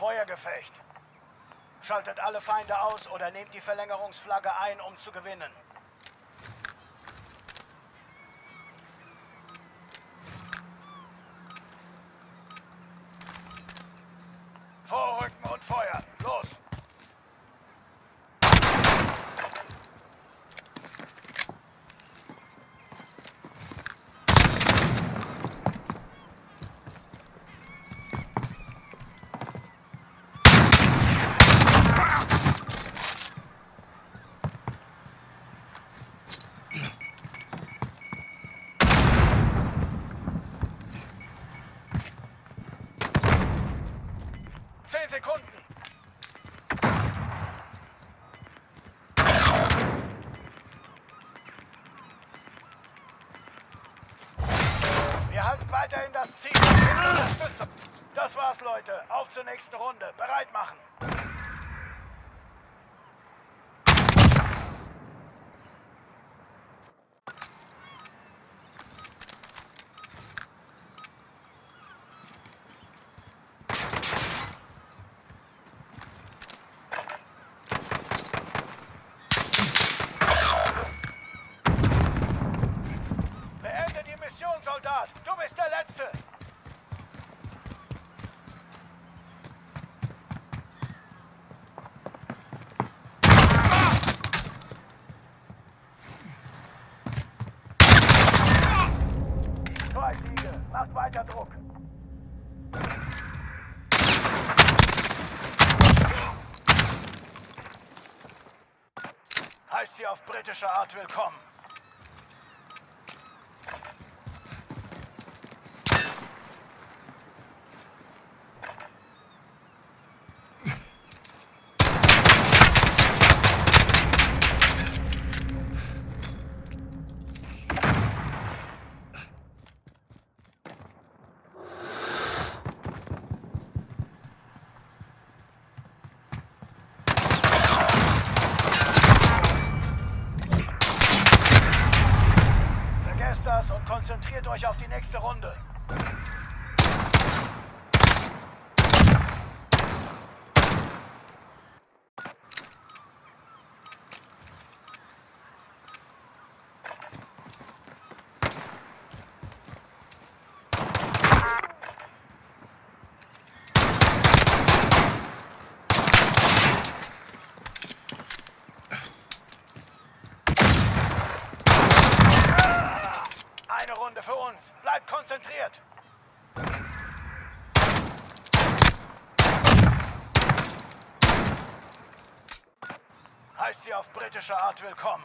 Feuergefecht. Schaltet alle Feinde aus oder nehmt die Verlängerungsflagge ein, um zu gewinnen. Vorrücken und feuern. Los! Sekunden. Wir halten weiterhin das Ziel. Das war's, Leute. Auf zur nächsten Runde. Bereit machen. Du bist der Letzte! Zwei Siege, macht weiter Druck! Heißt sie auf britische Art willkommen! Und konzentriert euch auf die nächste Runde. Für uns. Bleibt konzentriert. Heißt sie auf britische Art willkommen.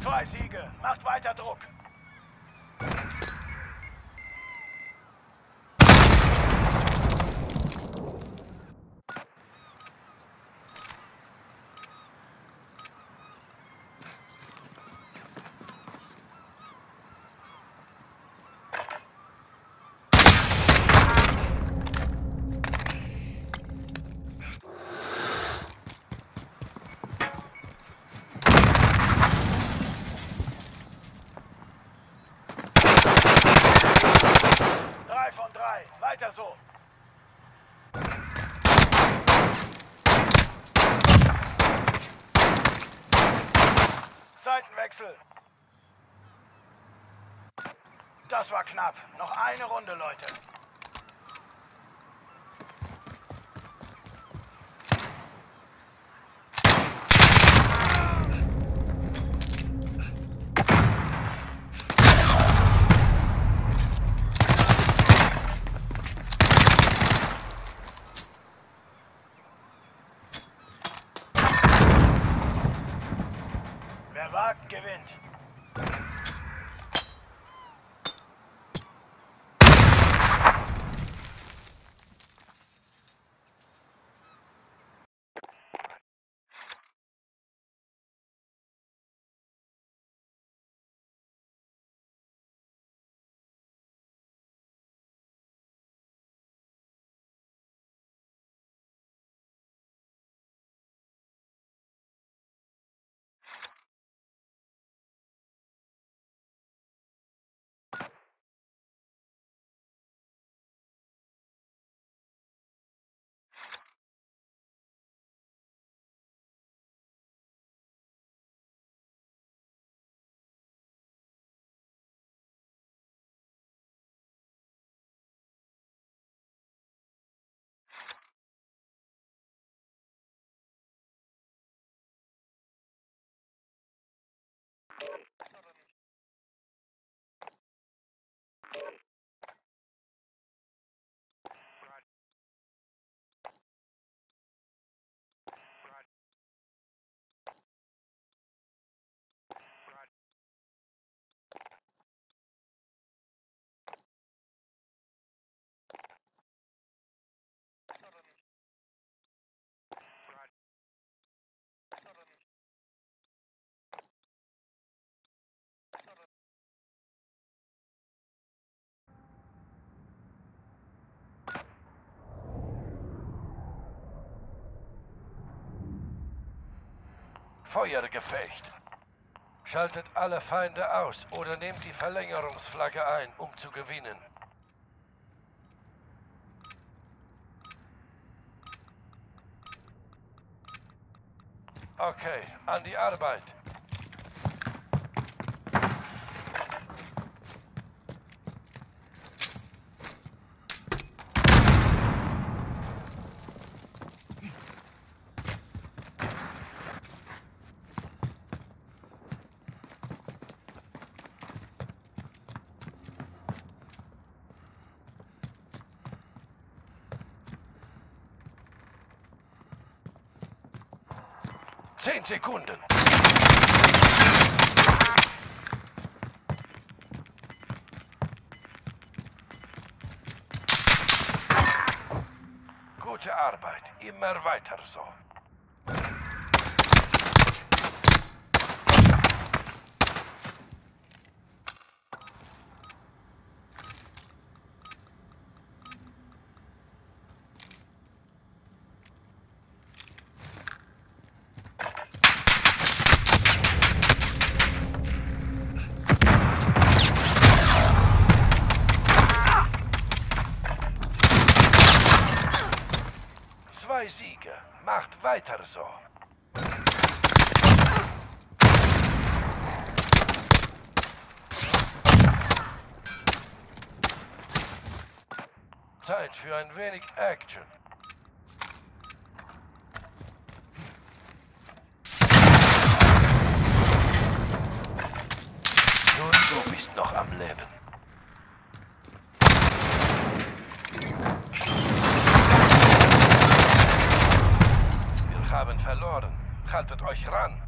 Zwei Siege, macht weiter Druck. Weiter so. Seitenwechsel. Das war knapp. Noch eine Runde, Leute. Gewinnt. Feuergefecht. Schaltet alle Feinde aus oder nehmt die Verlängerungsflagge ein, um zu gewinnen. Okay, an die Arbeit. Zehn Sekunden. Gute Arbeit. Immer weiter so. Siege. Macht weiter so. Zeit für ein wenig Action. Nun, du bist noch am Leben. Verloren. Haltet euch ran.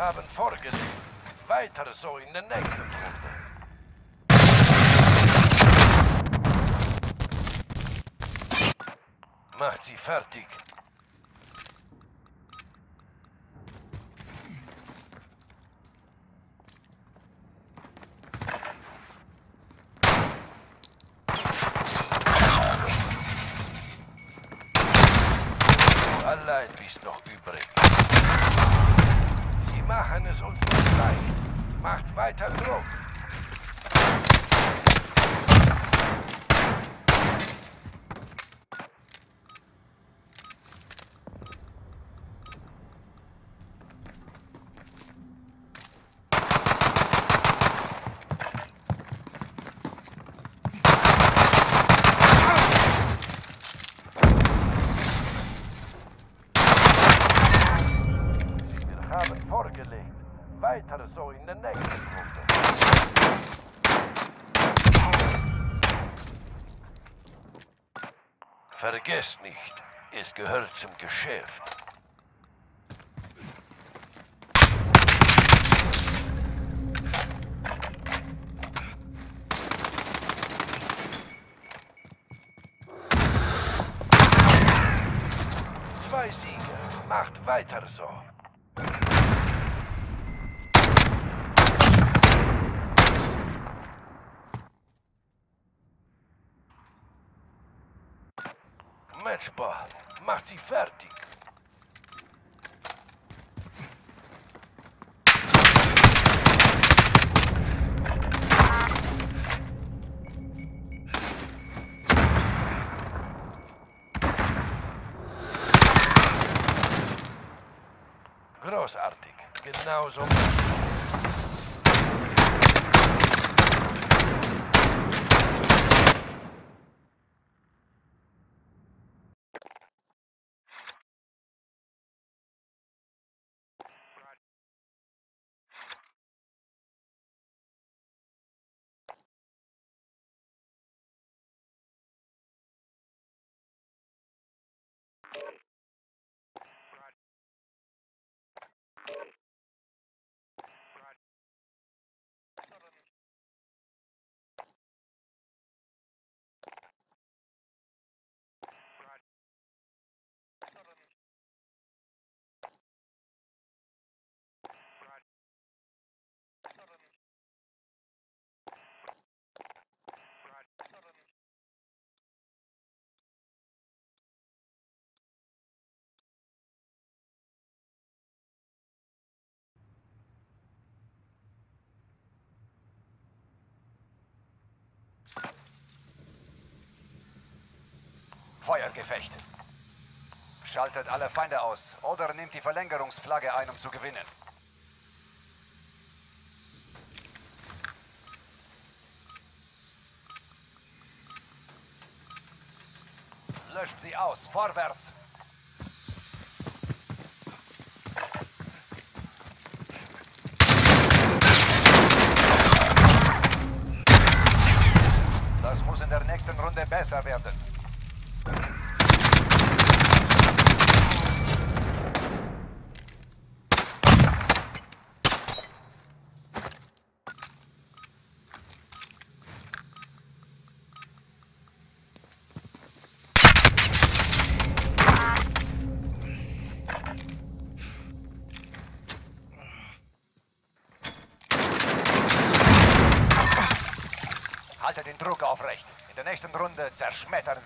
Haben vorgesehen. Weiter so in der nächsten Runde. Macht sie fertig. Du allein bist noch übrig. Wir machen es uns nicht leicht. Macht weiter Druck. Vorgelegt. Weiter so in der nächsten Runde. Vergesst nicht, es gehört zum Geschäft. Zwei Siege. Macht weiter so. Matchball, macht sie fertig. Großartig, genauso. Feuergefecht. Schaltet alle Feinde aus oder nehmt die Verlängerungsflagge ein, um zu gewinnen. Löscht sie aus. Vorwärts. Das muss in der nächsten Runde besser werden. Haltet den Druck aufrecht. In der nächsten Runde zerschmettern.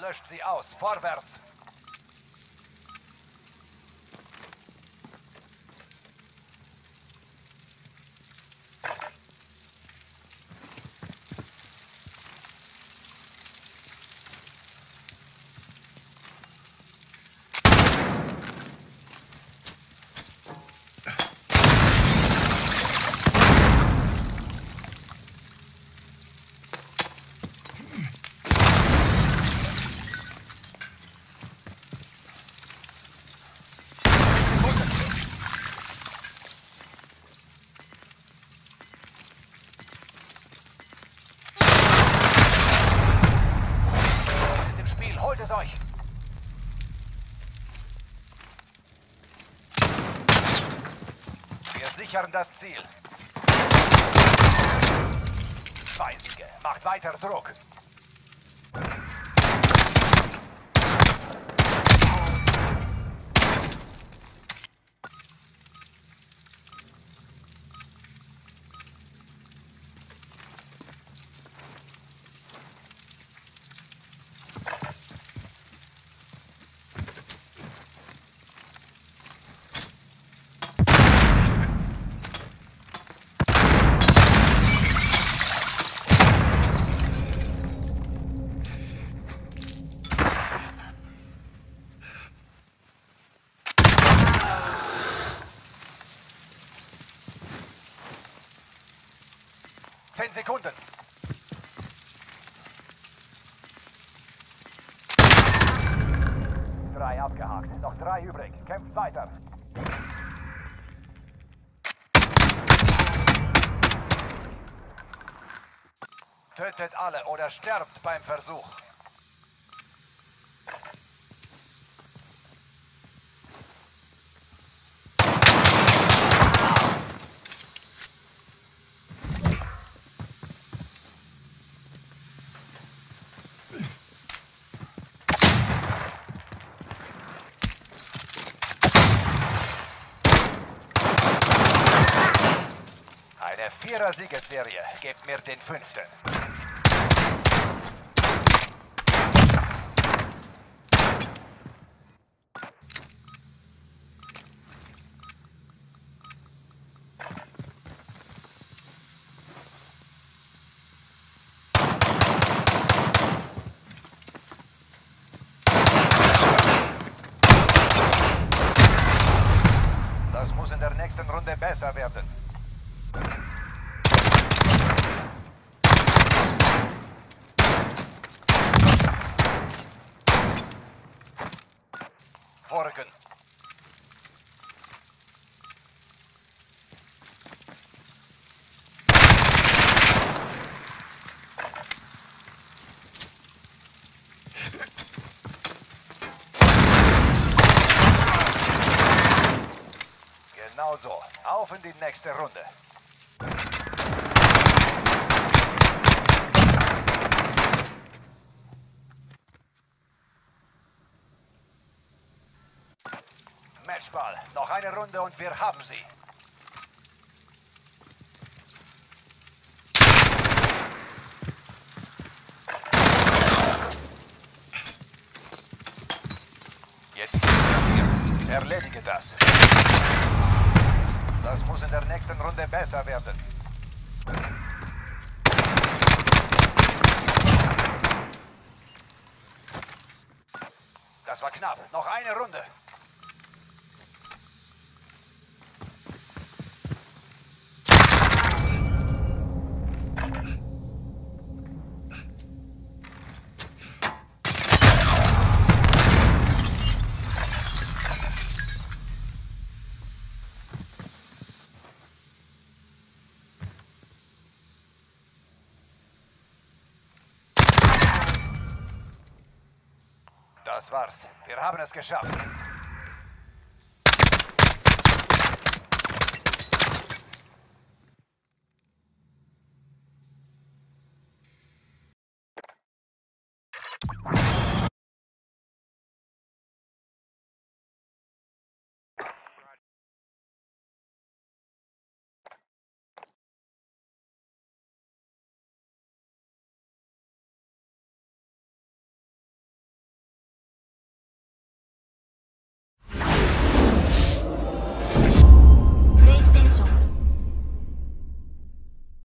Löscht sie aus. Vorwärts. Euch. Wir sichern das Ziel. Zwei Siege. Macht weiter Druck. Sekunden. Drei abgehakt. Noch drei übrig. Kämpft weiter. Tötet alle oder sterbt beim Versuch. Vierer Siegesserie. Gebt mir den fünften. Das muss in der nächsten Runde besser werden. Genau so. Auf in die nächste Runde. Matchball. Noch eine Runde und wir haben sie. Jetzt erledige das. Das muss in der nächsten Runde besser werden. Das war knapp. Noch eine Runde. Das war's. Wir haben es geschafft.